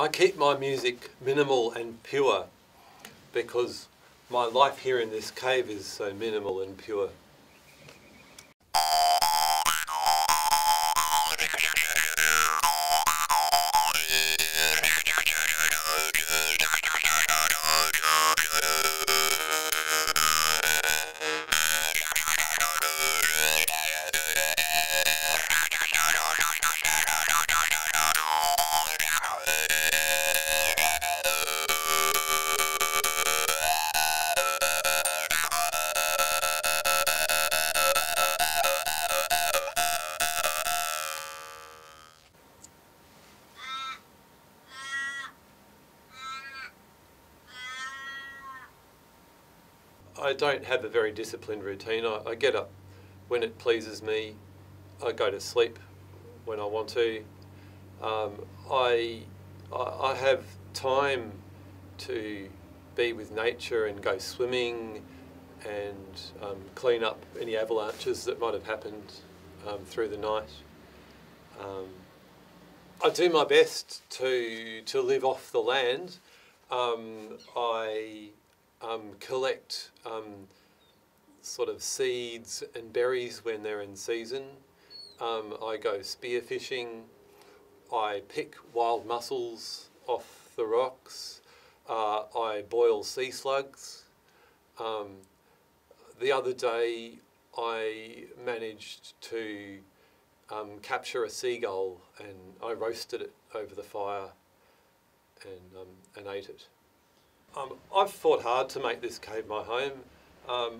I keep my music minimal and pure because my life here in this cave is so minimal and pure. I don't have a very disciplined routine. I get up when it pleases me. I go to sleep when I want to. I have time to be with nature and go swimming and clean up any avalanches that might have happened through the night. I do my best to live off the land. I collect sort of seeds and berries when they're in season. I go spear fishing. I pick wild mussels off the rocks. I boil sea slugs. The other day I managed to capture a seagull and I roasted it over the fire and ate it. I've fought hard to make this cave my home. I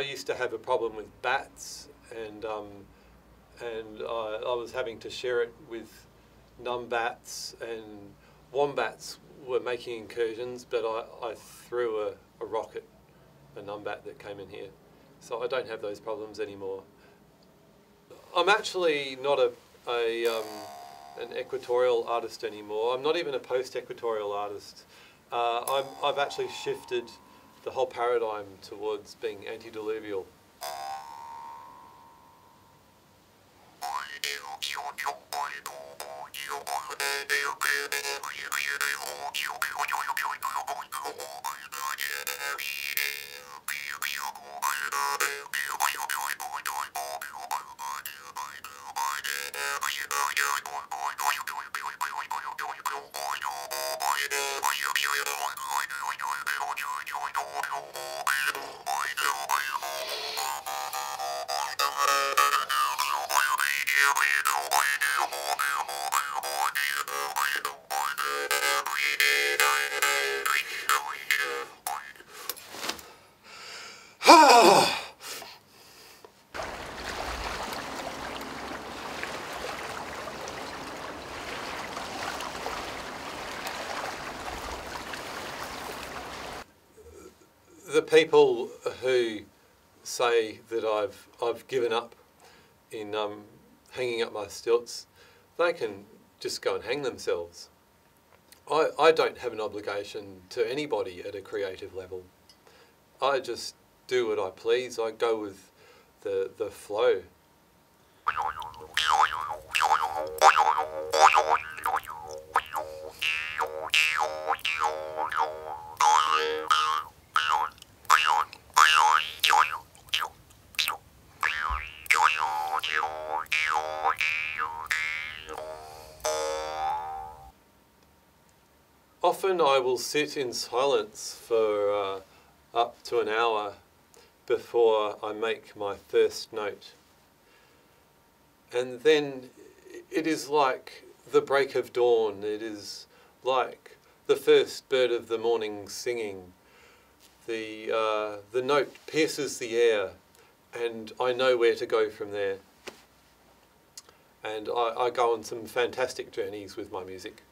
used to have a problem with bats, and I was having to share it with numbats, and wombats were making incursions, but I threw a rock at a numbat that came in here. So I don't have those problems anymore. I'm actually not an equatorial artist anymore. I'm not even a post-equatorial artist. I've actually shifted the whole paradigm towards being antediluvial. The people who say that I've given up in hanging up my stilts, they can just go and hang themselves. I don't have an obligation to anybody at a creative level. I just do what I please. I go with the flow. Often I will sit in silence for up to an hour before I make my first note. And then it is like the break of dawn. It is like the first bird of the morning singing. The note pierces the air and I know where to go from there. And I go on some fantastic journeys with my music.